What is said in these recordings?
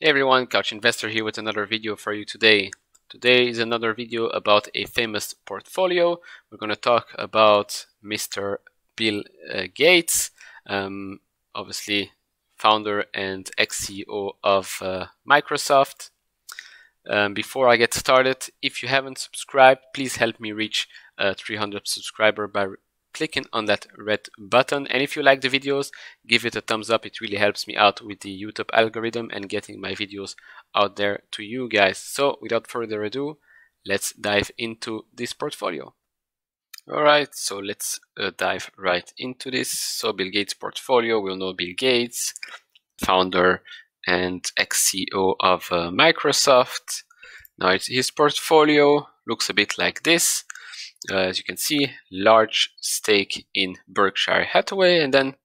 Hey everyone, Couch Investor here with another video for you today. Today is another video about a famous portfolio. We're going to talk about Mr. Bill Gates, obviously founder and ex-CEO of Microsoft. Before I get started, if you haven't subscribed, please help me reach 300 subscribers by clicking on that red button. And if you like the videos, give it a thumbs up. It really helps me out with the YouTube algorithm and getting my videos out there to you guys. So without further ado, let's dive into this portfolio. All right, so let's dive right into this. So Bill Gates portfolio, we'll know Bill Gates, founder and ex-CEO of Microsoft. Now his portfolio looks a bit like this. As you can see, large stake in Berkshire Hathaway and then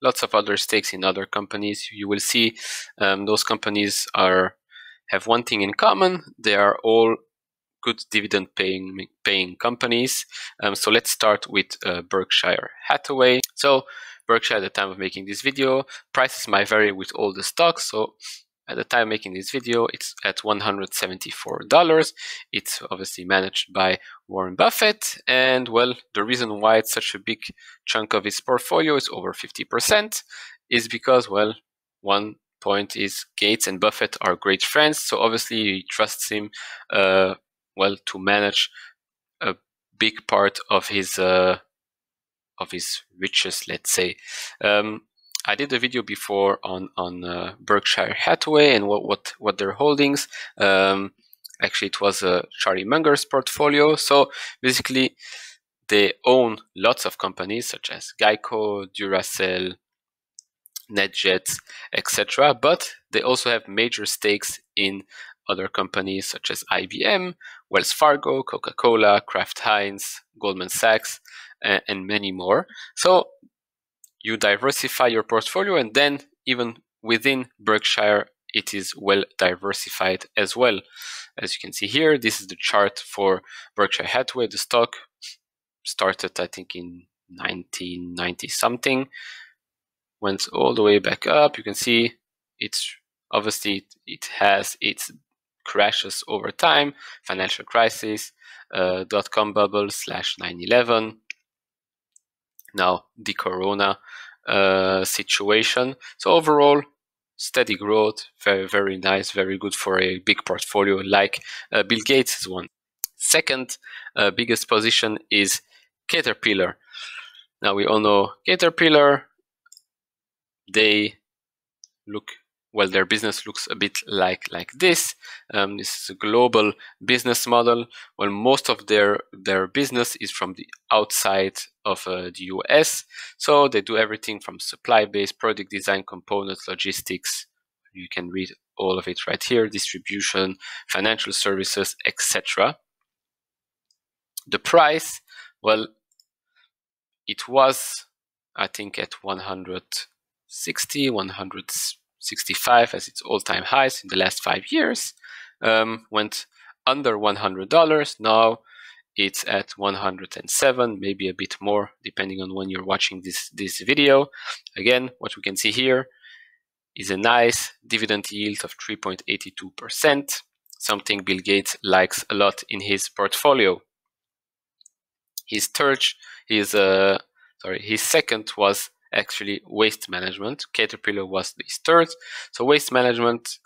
lots of other stakes in other companies. You will see those companies have one thing in common. They are all good dividend paying companies. So let's start with Berkshire Hathaway. So Berkshire, at the time of making this video, prices might vary with all the stocks. So at the time making this video, it's at $174. It's obviously managed by Warren Buffett. And well, the reason why it's such a big chunk of his portfolio is over 50% is because, well, one point is Gates and Buffett are great friends. So obviously he trusts him, well, to manage a big part of his riches, let's say. I did a video before on Berkshire Hathaway and what their holdings. Actually, it was Charlie Munger's portfolio. So basically, they own lots of companies such as Geico, Duracell, NetJets, etc. But they also have major stakes in other companies such as IBM, Wells Fargo, Coca-Cola, Kraft Heinz, Goldman Sachs, and many more. So you diversify your portfolio, and then even within Berkshire, it is well diversified as well. As you can see here, this is the chart for Berkshire Hathaway. The stock started, I think, in 1990-something, went all the way back up. You can see it's obviously it has its crashes over time, financial crisis, dot-com bubble / 9/11. Now the corona situation. So overall, steady growth, very, very nice, very good for a big portfolio like Bill Gates' one. Second biggest position is Caterpillar. Now we all know Caterpillar. They look, well, their business looks a bit like this. This is a global business model. Well, most of their business is from the outside of the US. So they do everything from supply-based, product design, components, logistics. You can read all of it right here. Distribution, financial services, etc. The price, well, it was, I think, at 165 as its all-time highs in the last 5 years, went under $100. Now it's at 107, maybe a bit more depending on when you're watching this video. Again, what we can see here is a nice dividend yield of 3.82%, something Bill Gates likes a lot in his portfolio. His second was actually Waste Management. Caterpillar was the third. So Waste Management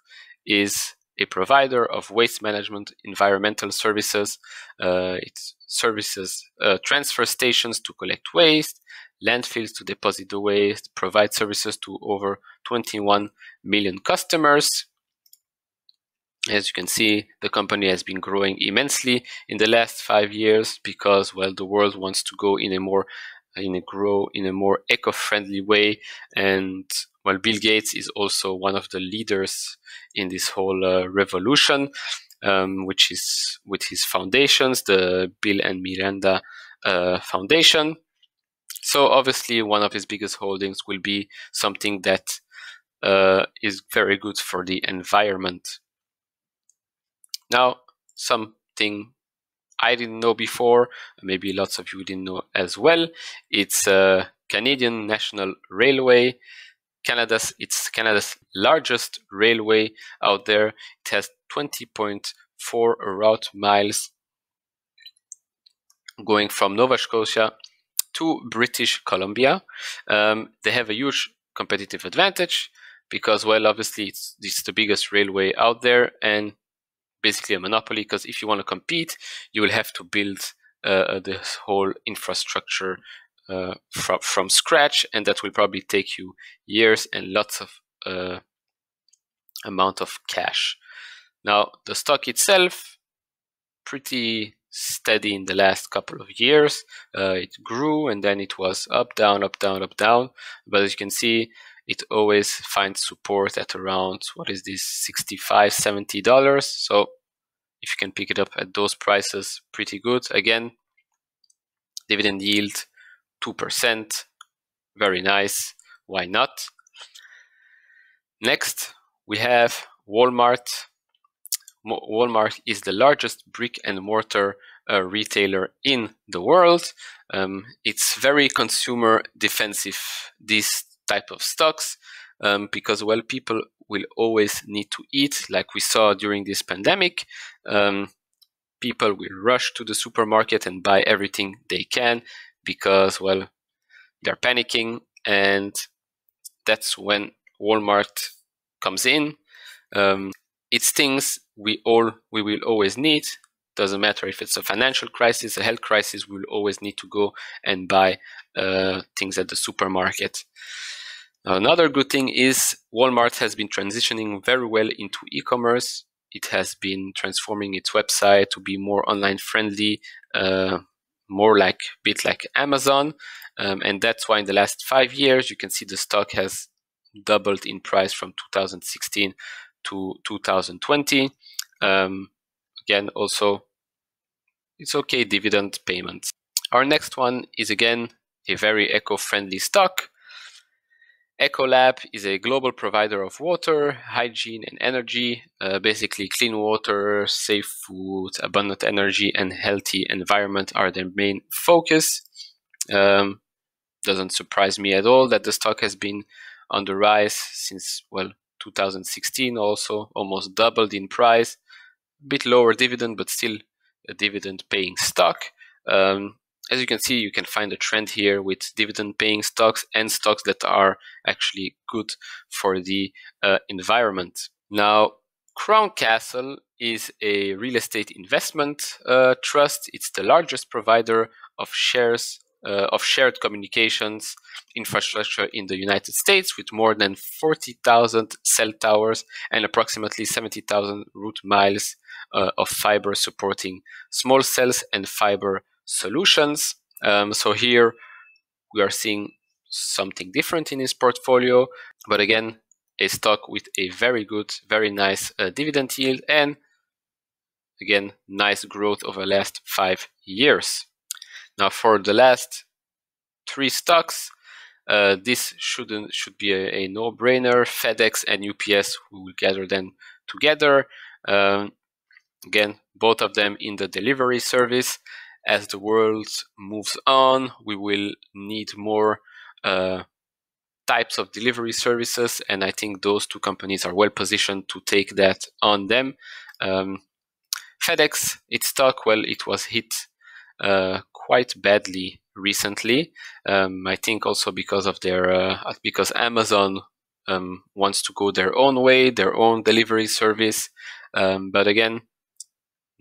is a provider of waste management, environmental services. It services transfer stations to collect waste, landfills to deposit the waste, provide services to over 21 million customers. As you can see, the company has been growing immensely in the last 5 years because, well, the world wants to go grow in a more eco-friendly way, and well, Bill Gates is also one of the leaders in this whole revolution, which is with his foundations, the Bill and Melinda Foundation. So obviously, one of his biggest holdings will be something that is very good for the environment. Now, something I didn't know before, maybe lots of you didn't know as well. It's Canadian National Railway. It's Canada's largest railway out there. It has 20.4 route miles going from Nova Scotia to British Columbia. They have a huge competitive advantage because, well, obviously it's the biggest railway out there and basically a monopoly, because if you want to compete, you will have to build this whole infrastructure from scratch, and that will probably take you years and lots of amount of cash. Now, the stock itself, pretty steady in the last couple of years. It grew and then it was up, down, up, down, up, down. But as you can see, it always finds support at around, what is this, $65, $70. So if you can pick it up at those prices, pretty good. Again, dividend yield 2%, very nice. Why not? Next, we have Walmart. Walmart is the largest brick and mortar retailer in the world. It's very consumer defensive, these type of stocks, because, well, people will always need to eat, like we saw during this pandemic. People will rush to the supermarket and buy everything they can because, well, they're panicking, and that's when Walmart comes in. It's things we will always need. Doesn't matter if it's a financial crisis, a health crisis, we'll always need to go and buy things at the supermarket. Now, another good thing is Walmart has been transitioning very well into e-commerce. It has been transforming its website to be more online friendly, more like a bit like Amazon. And that's why in the last 5 years, you can see the stock has doubled in price from 2016 to 2020. Again, also, it's okay dividend payments. Our next one is, again, a very eco-friendly stock. Ecolab is a global provider of water, hygiene, and energy, basically clean water, safe food, abundant energy, and healthy environment are their main focus. Doesn't surprise me at all that the stock has been on the rise since, well, 2016 also, almost doubled in price. A bit lower dividend, but still a dividend-paying stock. As you can see, you can find a trend here with dividend-paying stocks and stocks that are actually good for the environment. Now, Crown Castle is a real estate investment trust. It's the largest provider of shares of shared communications infrastructure in the United States, with more than 40,000 cell towers and approximately 70,000 route miles of fiber supporting small cells and fiber solutions. So here we are seeing something different in his portfolio, but again, a stock with a very good, very nice dividend yield, and again, nice growth over the last 5 years. Now, for the last three stocks, this should be a no-brainer. FedEx and UPS, we will gather them together. Again, both of them in the delivery service. As the world moves on, we will need more types of delivery services, and I think those two companies are well positioned to take that on them. FedEx, its stock, well, it was hit quite badly recently. I think also because of their because Amazon wants to go their own way, their own delivery service. But again,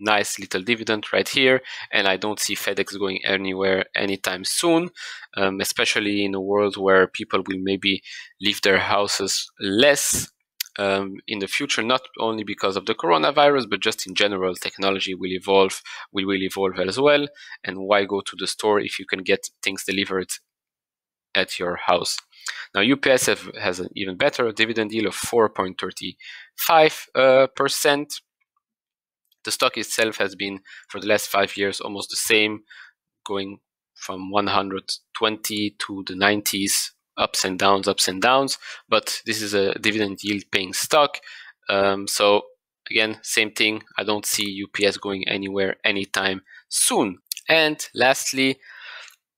nice little dividend right here, and I don't see FedEx going anywhere anytime soon, especially in a world where people will maybe leave their houses less in the future, not only because of the coronavirus, but just in general, technology will evolve. We will evolve as well. And why go to the store if you can get things delivered at your house? Now, UPS has an even better dividend yield of 4.35%. The stock itself has been, for the last 5 years, almost the same, going from 120 to the 90s. Ups and downs, but this is a dividend yield paying stock. So again, same thing. I don't see UPS going anywhere anytime soon. And lastly,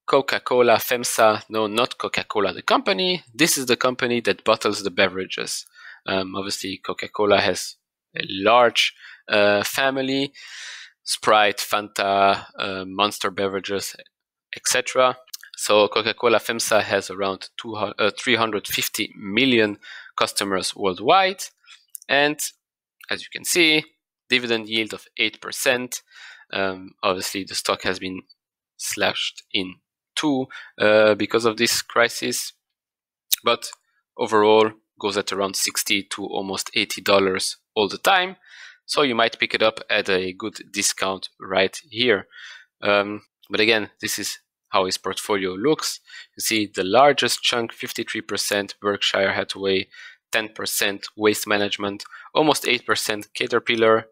Coca-Cola FEMSA, no, not Coca-Cola, the company. This is the company that bottles the beverages. Obviously, Coca-Cola has a large family, Sprite, Fanta, Monster beverages, etc. So Coca-Cola FEMSA has around 350 million customers worldwide. And as you can see, dividend yield of 8%. Obviously, the stock has been slashed in two because of this crisis, but overall goes at around $60 to almost $80 all the time. So you might pick it up at a good discount right here. But again, this is how his portfolio looks. You see the largest chunk, 53% Berkshire Hathaway, 10% Waste Management, almost 8% Caterpillar,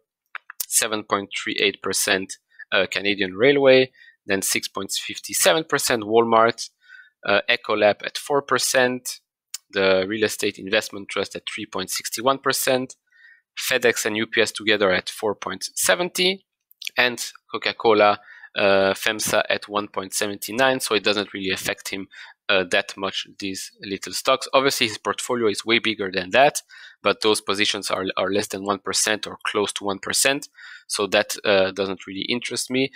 7.38% Canadian Railway, then 6.57% Walmart, Ecolab at 4%, the Real Estate Investment Trust at 3.61%, FedEx and UPS together at 4.70%, and Coca-Cola FEMSA at 1.79%, so it doesn't really affect him that much, these little stocks. Obviously, his portfolio is way bigger than that, but those positions are less than 1% or close to 1%, so that doesn't really interest me.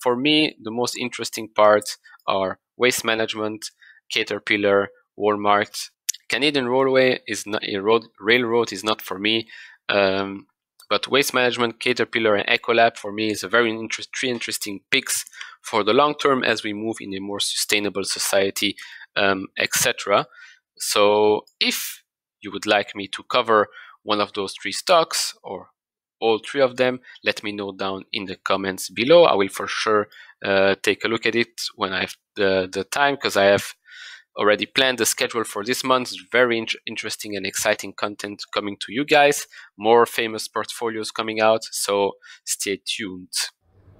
For me, the most interesting parts are Waste Management, Caterpillar, Walmart. Canadian Railway is not a railroad is not for me, but Waste Management, Caterpillar, and Ecolab for me is a three interesting picks for the long term as we move in a more sustainable society, etc. So if you would like me to cover one of those three stocks or all three of them, let me know down in the comments below. I will for sure take a look at it when I have the time, because I have already planned the schedule for this month. Very interesting and exciting content coming to you guys. More famous portfolios coming out, so stay tuned.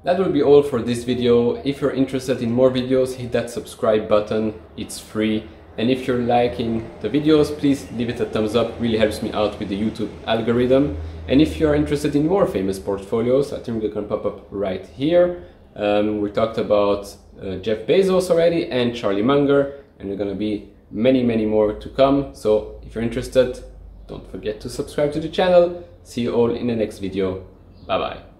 That will be all for this video. If you're interested in more videos, hit that subscribe button. It's free. And if you're liking the videos, please leave it a thumbs up. It really helps me out with the YouTube algorithm. And if you're interested in more famous portfolios, I think they can pop up right here. We talked about Jeff Bezos already and Charlie Munger. And there are going to be many more to come. So if you're interested, don't forget to subscribe to the channel. See you all in the next video. Bye bye.